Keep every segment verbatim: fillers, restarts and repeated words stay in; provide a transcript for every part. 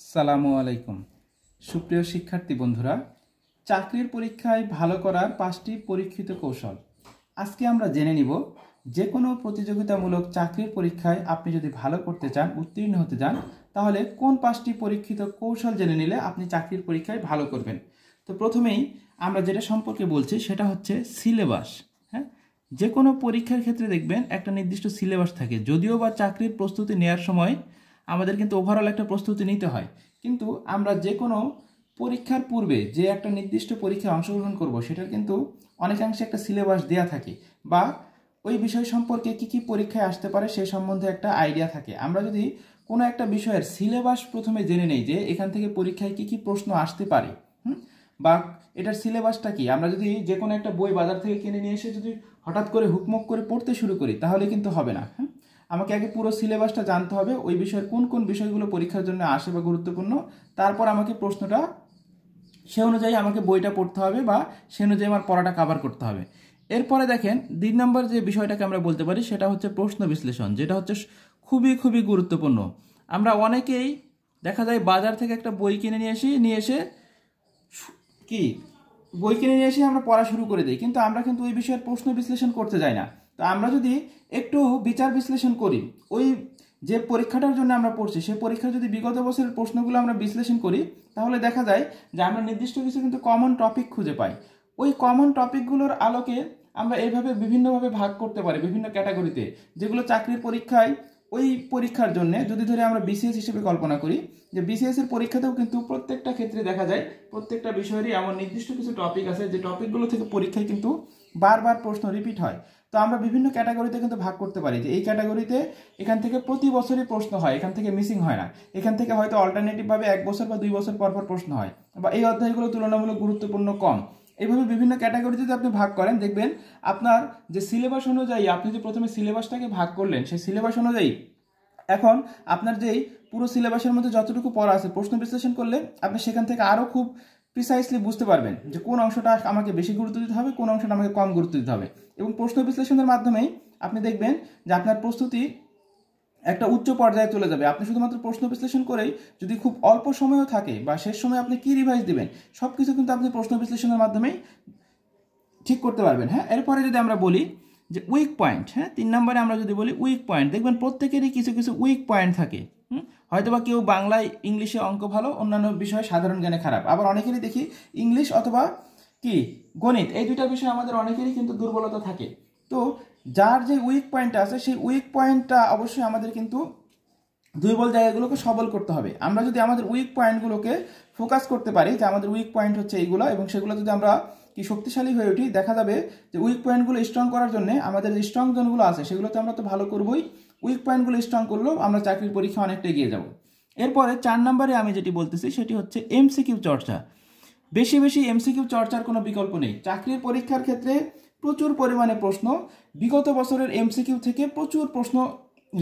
আসসালামু আলাইকুম সুপ্রিয় শিক্ষার্থী বন্ধুরা চাকরির পরীক্ষায় ভালো করার পাঁচটি পরীক্ষিত কৌশল আজকে আমরা জেনে নিব যে কোনো প্রতিযোগিতামূলক চাকরির পরীক্ষায় আপনি যদি ভালো করতে চান উত্তীর্ণ হতে চান তাহলে কোন পাঁচটি পরীক্ষিত কৌশল জেনে নিলে আপনি চাকরির পরীক্ষায় ভালো করবেন তো প্রথমেই আমরা যেটা সম্পর্কে বলছি সেটা হচ্ছে সিলেবাস হ্যাঁ যে কোনো পরীক্ষার ক্ষেত্রে দেখবেন একটা নির্দিষ্ট সিলেবাস থাকে যদিও বা চাকরির প্রস্তুতি নেয়ার সময় আমাদের কিন্তু ওভারঅল একটা প্রস্তুতি নিতে হয় কিন্তু আমরা যে কোনো পরীক্ষার পূর্বে যে একটা নির্দিষ্ট পরীক্ষায় অংশগ্রহণ করব সেটার কিন্তু অনেকাংশে একটা সিলেবাস দেয়া থাকে বা ওই বিষয় সম্পর্কে কি কি পরীক্ষায় আসতে পারে সেই সম্বন্ধে একটা আইডিয়া থাকে আমরা যদি কোনো একটা বিষয়ের সিলেবাস প্রথমে জেনে নেই যে এখান থেকে পরীক্ষায় কি কি প্রশ্ন আসতে পারে হুম বা এটার সিলেবাসটা কি আমরা যদি যে কোনো একটা বই বাজার থেকে কিনে নিয়ে এসে যদি হঠাৎ করে হুকমুক করে পড়তে শুরু করি তাহলে কিন্তু হবে না হ্যাঁ আমাকে আগে পুরো সিলেবাসটা জানতে হবে ওই বিষয়ের কোন কোন বিষয়গুলো পরীক্ষার জন্য আসে বা গুরুত্বপূর্ণ তারপর আমাকে প্রশ্নটা সে অনুযায়ী আমাকে বইটা পড়তে হবে বা সে অনুযায়ী আমার পড়াটা কভার করতে হবে এরপরে দেখেন দুই নম্বর যে বিষয়টাকে আমরা বলতে পারি সেটা হচ্ছে প্রশ্ন বিশ্লেষণ যেটা হচ্ছে খুবই খুবই গুরুত্বপূর্ণ আমরা অনেকেই দেখা যায় বাজার থেকে একটা বই কিনে নিয়ে আসি নিয়ে এসে কি বই কিনে নিয়ে এসে আমরা পড়া শুরু করে দিই কিন্তু আমরা কিন্তু ওই বিষয়ের প্রশ্ন বিশ্লেষণ করতে যাই না তো আমরা যদি একটু বিচার বিশ্লেষণ করি ওই যে পরীক্ষাটার জন্য আমরা পড়ছি সেই পরীক্ষা যদি বিগত বছরের প্রশ্নগুলো আমরা বিশ্লেষণ করি তাহলে দেখা যায় যে আমরা নির্দিষ্ট কিছু কিন্তু কমন টপিক খুঁজে পাই ওই কমন টপিকগুলোর আলোকে আমরা এইভাবে বিভিন্নভাবে ভাগ করতে পারি বিভিন্ন ক্যাটাগরিতে যেগুলো চাকরির পরীক্ষায় ওই পরীক্ষার জন্য যদি ধরে আমরা বিসিএস হিসেবে কল্পনা করি যে বিসিএস এর পরীক্ষাতেও কিন্তু প্রত্যেকটা ক্ষেত্রে দেখা যায় প্রত্যেকটা বিষয়েরই এমন নির্দিষ্ট কিছু টপিক আছে যে টপিকগুলো থেকে পরীক্ষায় কিন্তু বারবার প্রশ্ন রিপিট হয় তো আমরা বিভিন্ন ক্যাটাগরিতে কিন্তু ভাগ করতে পারি যে এই ক্যাটাগরিতে এখান থেকে প্রতি বছরই প্রশ্ন হয় এখান থেকে মিসিং হয় না এখান থেকে হয়তো অল্টারনেটিভভাবে এক বছর বা দুই বছর পরপর প্রশ্ন হয় বা এই অধ্যায়গুলো তুলনামূলক গুরুত্বপূর্ণ কম এইভাবে বিভিন্ন ক্যাটাগরিতে যদি আপনি ভাগ করেন দেখবেন আপনার যে সিলেবাস অনুযায়ী আপনি যে প্রথমে সিলেবাসটাকে ভাগ করলেন সেই সিলেবাস অনুযায়ী এখন আপনার যেই পুরো সিলেবাসের মধ্যে যতটুকু পড়া আছে প্রশ্ন বিশ্লেষণ করলে আপনি সেখান থেকে আরও খুব প্রিসাইসলি বুঝতে পারবেন যে কোন অংশটা আমাকে বেশি গুরুত্ব দিতে হবে কোন অংশটা আমাকে কম গুরুত্ব দিতে হবে এবং প্রশ্ন বিশ্লেষণের মাধ্যমেই আপনি দেখবেন যে আপনার প্রস্তুতি একটা উচ্চ পর্যায়ে চলে যাবে আপনি শুধুমাত্র প্রশ্ন বিশ্লেষণ করেই যদি খুব অল্প সময়ও থাকে বা শেষ সময় আপনি কি রিভাইজ দিবেন সব কিছু কিন্তু আপনি প্রশ্ন বিশ্লেষণের মাধ্যমেই ঠিক করতে পারবেন হ্যাঁ এরপরে যদি আমরা বলি যে উইক পয়েন্ট হ্যাঁ তিন নম্বরে আমরা যদি বলি উইক পয়েন্ট দেখবেন প্রত্যেকেরই কিছু কিছু উইক পয়েন্ট থাকে হয়তোবা কেউ বাংলায় ইংলিশে অঙ্ক ভালো অন্যান্য বিষয়ে সাধারণ জ্ঞানে খারাপ আবার অনেকেরই দেখি ইংলিশ অথবা কি গণিত এই দুইটা বিষয়ে আমাদের অনেকেরই কিন্তু দুর্বলতা থাকে তো যার যে উইক পয়েন্টটা আছে সেই উইক পয়েন্টটা অবশ্যই আমাদের কিন্তু দুর্বল জায়গাগুলোকে সবল করতে হবে আমরা যদি আমাদের উইক পয়েন্টগুলোকে ফোকাস করতে পারি যে আমাদের উইক পয়েন্ট হচ্ছে এইগুলো এবং সেগুলো যদি আমরা কি শক্তিশালী হয়ে উঠি দেখা যাবে যে উইক পয়েন্টগুলো স্ট্রং করার জন্য আমাদের যে স্ট্রং জোনগুলো আছে সেগুলোতে আমরা তো ভালো করবই উইক পয়েন্টগুলো স্ট্রং করলেও আমরা চাকরির পরীক্ষা অনেকটা এগিয়ে যাব এরপরে চার নম্বরে আমি যেটি বলতেছি সেটি হচ্ছে এমসিকিউ চর্চা বেশি বেশি এমসিকিউ চর্চার কোনো বিকল্প নেই চাকরির পরীক্ষার ক্ষেত্রে প্রচুর পরিমাণে প্রশ্ন বিগত বছরের এমসিকিউ থেকে প্রচুর প্রশ্ন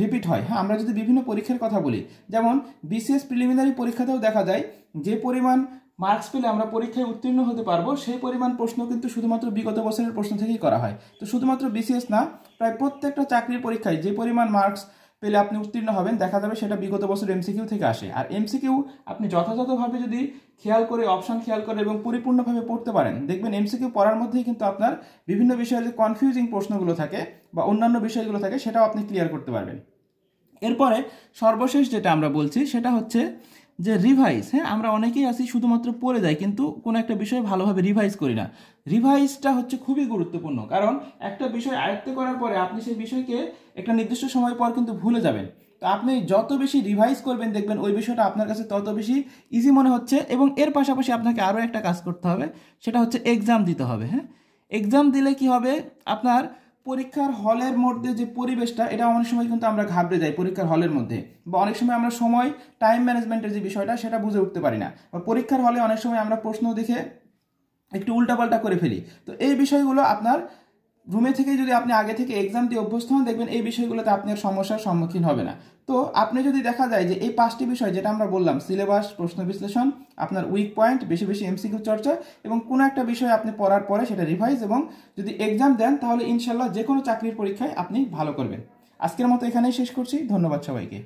রিপিট হয় হ্যাঁ আমরা যদি বিভিন্ন পরীক্ষার কথা বলি যেমন বিসিএস প্রিলিমিনারি পরীক্ষাতেও দেখা যায় যে পরিমাণ মার্কস পেলে আমরা পরীক্ষায় উত্তীর্ণ হতে পারবো সেই পরিমাণ প্রশ্ন কিন্তু শুধুমাত্র বিগত বছরের প্রশ্ন থেকেই করা হয় তো শুধুমাত্র বিসিএস না প্রায় প্রত্যেকটা চাকরির পরীক্ষায় যে পরিমাণ মার্কস পেলে আপনি উত্তীর্ণ হবেন দেখা যাবে সেটা বিগত বছর এমসিকিউ থেকে আসে আর এমসিকিউ আপনি যথাযথভাবে যদি খেয়াল করে অপশন খেয়াল করে এবং পরিপূর্ণভাবে পড়তে পারেন দেখবেন এমসিকিউ পড়ার মধ্যেই কিন্তু আপনার বিভিন্ন বিষয়ের যে কনফিউজিং প্রশ্নগুলো থাকে বা অন্যান্য বিষয়গুলো থাকে সেটাও আপনি ক্লিয়ার করতে পারবেন এরপরে সর্বশেষ যেটা আমরা বলছি সেটা হচ্ছে যে রিভাইজ হ্যাঁ আমরা অনেকেই আছি শুধুমাত্র পড়ে যাই কিন্তু কোনো একটা বিষয় ভালোভাবে রিভাইজ করি না রিভাইজটা হচ্ছে খুবই গুরুত্বপূর্ণ কারণ একটা বিষয় আয়ত্ত করার পরে আপনি সেই বিষয়কে একটা নির্দিষ্ট সময় পর কিন্তু ভুলে যাবেন তো আপনি যত বেশি রিভাইজ করবেন দেখবেন ওই বিষয়টা আপনার কাছে তত বেশি ইজি মনে হচ্ছে এবং এর পাশাপাশি আপনাকে আরও একটা কাজ করতে হবে সেটা হচ্ছে এক্সাম দিতে হবে হ্যাঁ এক্সাম দিলে কি হবে আপনার পরীক্ষার হলের মধ্যে যে পরিবেশটা এটা অনেক সময় কিন্তু আমরা ঘাবড়ে যাই পরীক্ষার হলের মধ্যে বা অনেক সময় আমরা সময় টাইম ম্যানেজমেন্টের যে বিষয়টা সেটা বুঝে উঠতে পারি না বা পরীক্ষার হলে অনেক সময় আমরা প্রশ্ন দেখে একটু উল্টাপাল্টা করে ফেলি তো এই বিষয়গুলো আপনার রুমে থেকে যদি আপনি আগে থেকে এক্সাম দিয়ে অভ্যস্ত হন দেখবেন এই বিষয়গুলোতে আপনার সমস্যার সম্মুখীন হবে না তো আপনি যদি দেখা যায় যে এই পাঁচটি বিষয় যেটা আমরা বললাম সিলেবাস প্রশ্ন বিশ্লেষণ আপনার উইক পয়েন্ট বেশি বেশি এমসিকিউ চর্চা এবং কোনো একটা বিষয় আপনি পড়ার পরে সেটা রিভাইজ এবং যদি এক্সাম দেন তাহলে ইনশাল্লাহ যে কোনো চাকরির পরীক্ষায় আপনি ভালো করবেন আজকের মতো এখানেই শেষ করছি ধন্যবাদ সবাইকে।